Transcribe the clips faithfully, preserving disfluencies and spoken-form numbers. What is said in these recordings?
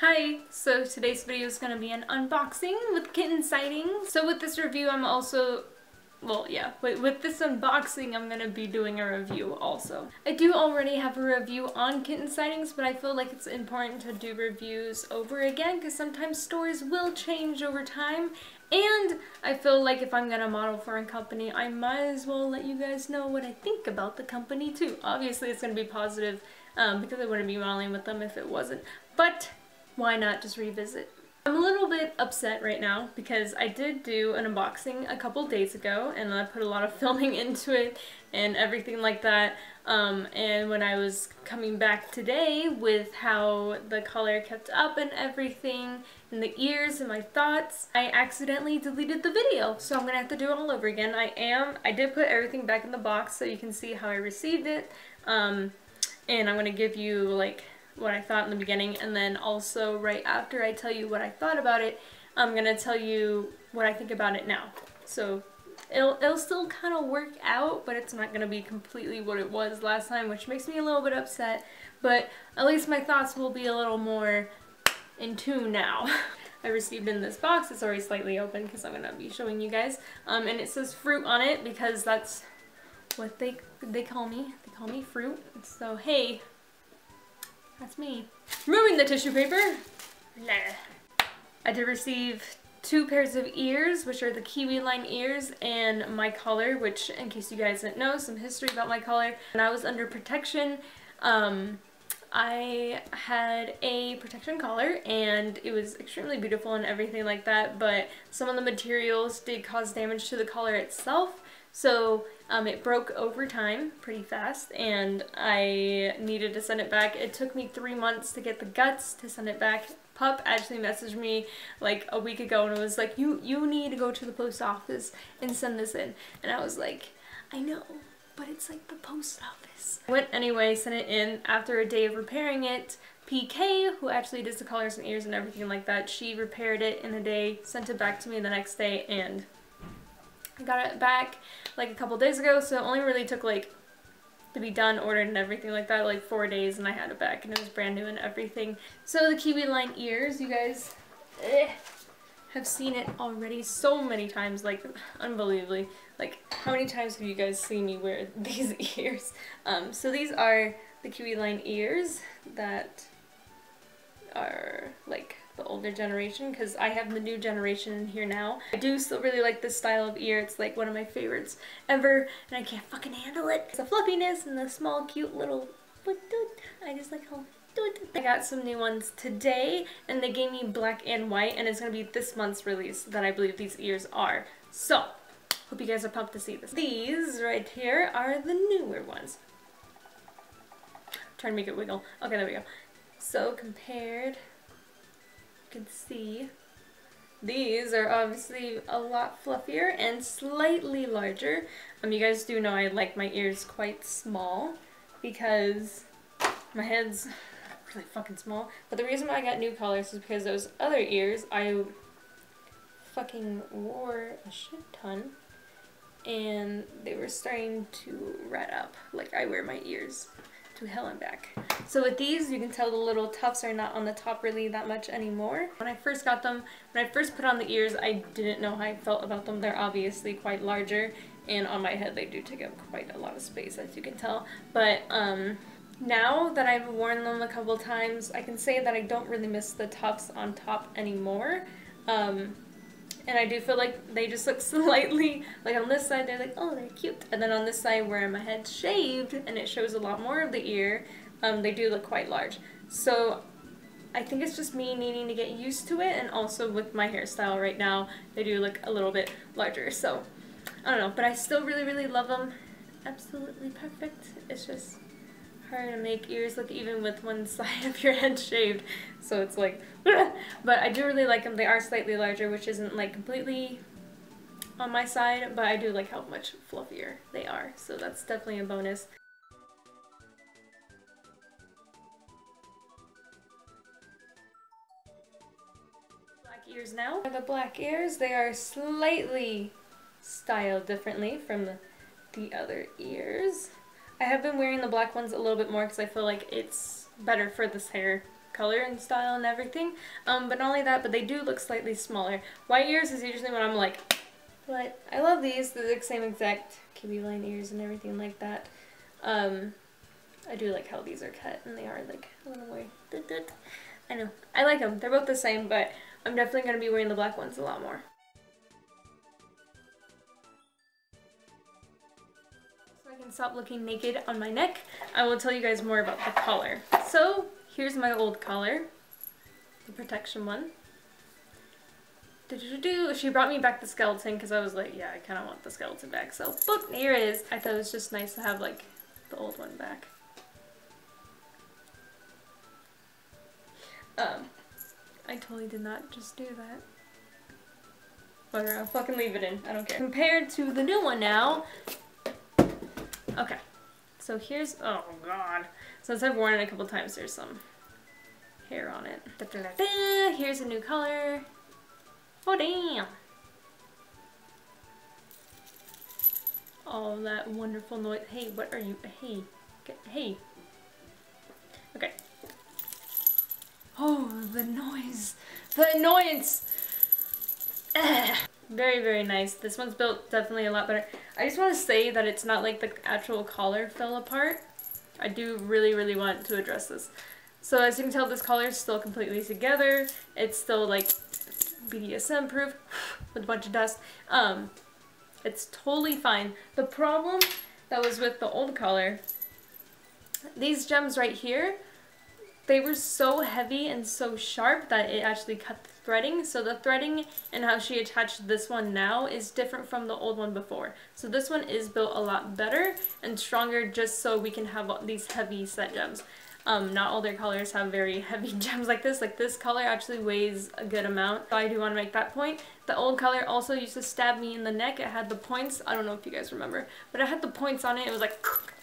Hi! So today's video is going to be an unboxing with Kitten Sightings. So with this review I'm also, well yeah, with, with this unboxing I'm going to be doing a review also. I do already have a review on Kitten Sightings, but I feel like it's important to do reviews over again because sometimes stories will change over time. And I feel like if I'm gonna model for a company, I might as well let you guys know what I think about the company too. Obviously it's gonna be positive um, because I wouldn't be modeling with them if it wasn't, but why not just revisit? I'm a little bit upset right now because I did do an unboxing a couple days ago and I put a lot of filming into it and everything like that. Um, and when I was coming back today with how the color kept up and everything and the ears and my thoughts, I accidentally deleted the video. So I'm gonna have to do it all over again. I am, I did put everything back in the box so you can see how I received it. Um, and I'm gonna give you like what I thought in the beginning, and then also right after I tell you what I thought about it, I'm gonna tell you what I think about it now. So it'll, it'll still kind of work out, but it's not gonna be completely what it was last time, which makes me a little bit upset, but at least my thoughts will be a little more in tune now. I received in this box, it's already slightly open because I'm gonna be showing you guys, um, and it says fruit on it because that's what they, they call me. They call me fruit, so hey, that's me. Removing the tissue paper. Blah. I did receive two pairs of ears, which are the Kiwi line ears, and my collar, which in case you guys didn't know, some history about my collar. When I was under protection, um, I had a protection collar and it was extremely beautiful and everything like that, but some of the materials did cause damage to the collar itself. So um, it broke over time pretty fast and I needed to send it back. It took me three months to get the guts to send it back. Pup actually messaged me like a week ago and was like, you, you need to go to the post office and send this in. And I was like, I know, but it's like the post office. I went anyway, sent it in. After a day of repairing it, P K, who actually does the collars and ears and everything like that, she repaired it in a day, sent it back to me the next day, and I got it back like a couple days ago, so it only really took like to be done, ordered and everything like that, like four days and I had it back and it was brand new and everything. So the Kiwi line ears, you guys eh, have seen it already so many times, like unbelievably. Like how many times have you guys seen me wear these ears? Um, so these are the Kiwi line ears that are like the older generation, because I have the new generation in here now. I do still really like this style of ear. It's like one of my favorites ever and I can't fucking handle it. It's the fluffiness and the small cute little I just like how I got some new ones today and they gave me black and white and it's gonna be this month's release that I believe these ears are. So hope you guys are pumped to see this. These right here are the newer ones. I'm trying to make it wiggle. Okay, there we go. So compared, you can see these are obviously a lot fluffier and slightly larger. Um, you guys do know I like my ears quite small because my head's really fucking small. But the reason why I got new collars is because those other ears I fucking wore a shit ton and they were starting to rat up. Like I wear my ears to hell and back. So with these, you can tell the little tufts are not on the top really that much anymore. When I first got them, when I first put on the ears, I didn't know how I felt about them. They're obviously quite larger, and on my head they do take up quite a lot of space, as you can tell. But um, now that I've worn them a couple times, I can say that I don't really miss the tufts on top anymore. Um, And I do feel like they just look slightly, like on this side they're like, oh, they're cute. And then on this side where my head's shaved and it shows a lot more of the ear, um, they do look quite large. So I think it's just me needing to get used to it, and also with my hairstyle right now, they do look a little bit larger. So I don't know, but I still really, really love them. Absolutely perfect. It's just hard to make ears look even with one side of your head shaved, so it's like but I do really like them. They are slightly larger, which isn't like completely on my side, but I do like how much fluffier they are, so that's definitely a bonus. Black ears now. The black ears, they are slightly styled differently from the, the other ears. I have been wearing the black ones a little bit more because I feel like it's better for this hair color and style and everything. Um, but not only that, but they do look slightly smaller. White ears is usually when I'm like, what? I love these. They're the same exact Kiwi line ears and everything like that. Um, I do like how these are cut, and they are like a little more. I know. I like them. They're both the same, but I'm definitely going to be wearing the black ones a lot more. Stop looking naked on my neck. I will tell you guys more about the collar. So here's my old collar, the protection one. Do, do, do, do. She brought me back the skeleton because I was like, yeah, I kind of want the skeleton back. So boop, here it is. I thought it was just nice to have like the old one back. Um, I totally did not just do that. Whatever, I'll fucking leave it in. I don't care. Compared to the new one now. Okay, so here's, oh god, since I've worn it a couple times, there's some hair on it. Da, da, da, da. Here's a new color. Oh damn! All that wonderful noise. Hey, what are you? Hey, get, hey. Okay. Oh, the noise, the annoyance. Ugh. Very, very nice. This one's built definitely a lot better. I just want to say that it's not like the actual collar fell apart. I do really, really want to address this. So as you can tell, this collar is still completely together. It's still like B D S M proof with a bunch of dust. Um, it's totally fine. The problem that was with the old collar, these gems right here, they were so heavy and so sharp that it actually cut the threading. So the threading and how she attached this one now is different from the old one before. So this one is built a lot better and stronger just so we can have all these heavy set gems. Um, not all their colors have very heavy gems like this. Like this color actually weighs a good amount. So I do want to make that point. The old color also used to stab me in the neck. It had the points. I don't know if you guys remember, but it had the points on it. It was like,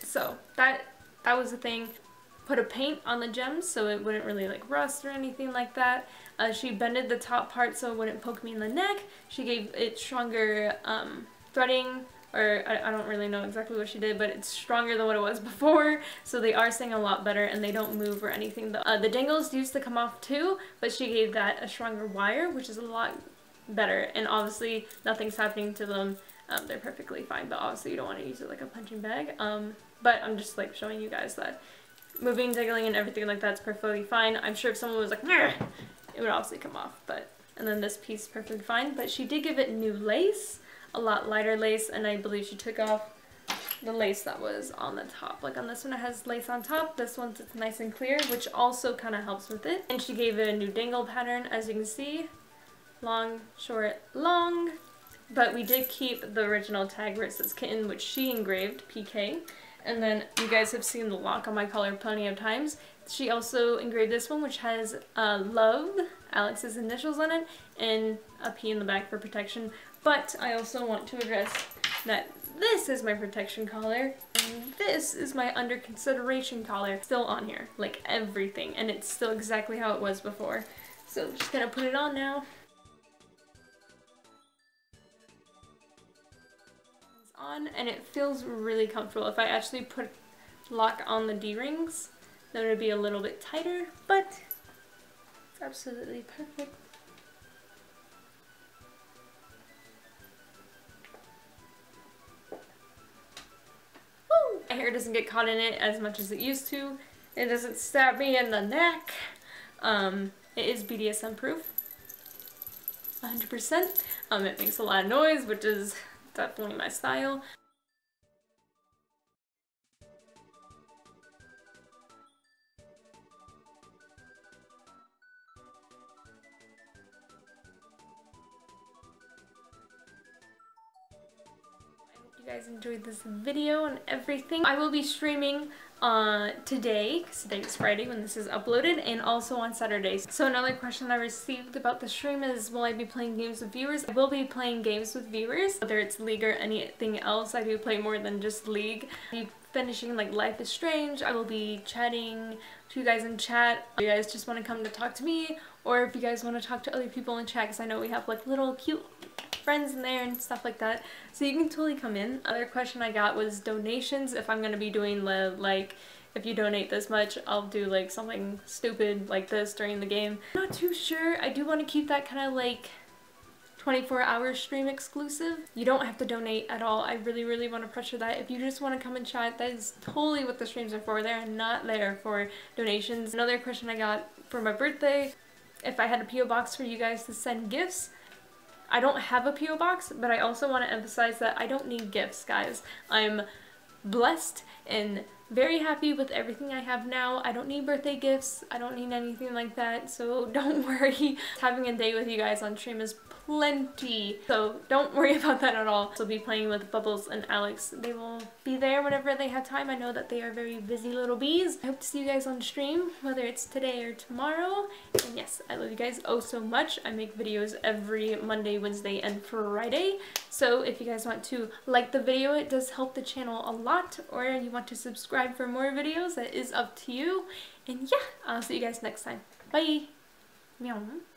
so that, that was the thing. Put a paint on the gems so it wouldn't really like rust or anything like that. Uh, she bended the top part so it wouldn't poke me in the neck. She gave it stronger um, threading, or I, I don't really know exactly what she did, but it's stronger than what it was before. So they are staying a lot better and they don't move or anything. The, uh, the dangles used to come off too, but she gave that a stronger wire, which is a lot better. And obviously nothing's happening to them. Um, they're perfectly fine, but obviously you don't want to use it like a punching bag. Um, but I'm just like showing you guys that moving, jiggling, and everything like that's perfectly fine. I'm sure if someone was like, it would obviously come off, but... And then this piece is perfectly fine, but she did give it new lace, a lot lighter lace, and I believe she took off the lace that was on the top. Like on this one it has lace on top, this one's it's nice and clear, which also kind of helps with it. And she gave it a new dangle pattern, as you can see. Long, short, long. But we did keep the original tag where it says Kitten, which she engraved, P K. And then you guys have seen the lock on my collar plenty of times. She also engraved this one, which has uh, Love, Alex's initials on it, and a P in the back for protection. But I also want to address that this is my protection collar, and this is my under consideration collar. Still on here, like everything, and it's still exactly how it was before. So I'm just gonna put it on now. On and it feels really comfortable. If I actually put lock on the D-rings, then it would be a little bit tighter, but it's absolutely perfect. Woo! My hair doesn't get caught in it as much as it used to. It doesn't stab me in the neck. Um, it is B D S M proof, one hundred percent. Um, it makes a lot of noise, which is definitely my style. I hope you guys enjoyed this video and everything. I will be streaming uh, today, because today is Friday when this is uploaded, and also on Saturdays. So another question I received about the stream is, will I be playing games with viewers? I will be playing games with viewers, whether it's League or anything else. I do play more than just League. I'll be finishing like Life is Strange. I will be chatting to you guys in chat. If you guys just want to come to talk to me, or if you guys want to talk to other people in chat, because I know we have like little cute friends in there and stuff like that, so you can totally come in. Other question I got was donations, if I'm going to be doing the like if you donate this much, I'll do like something stupid like this during the game. I'm not too sure. I do want to keep that kind of like twenty-four hour stream exclusive. You don't have to donate at all. I really, really want to pressure that. If you just want to come and chat, that is totally what the streams are for. They're not there for donations. Another question I got for my birthday, if I had a P O box for you guys to send gifts. I don't have a P O box, but I also want to emphasize that I don't need gifts, guys. I'm blessed and very happy with everything I have now. I don't need birthday gifts. I don't need anything like that, so don't worry. Having a day with you guys on stream is plenty, so don't worry about that at all. I'll be playing with Bubbles and Alex. They will be there whenever they have time. I know that they are very busy little bees. I hope to see you guys on stream, whether it's today or tomorrow. And yes, I love you guys oh so much. I make videos every Monday, Wednesday, and Friday, so if you guys want to like the video, it does help the channel a lot, or you want to subscribe for more videos, that is up to you. And yeah, I'll see you guys next time. Bye! Meow.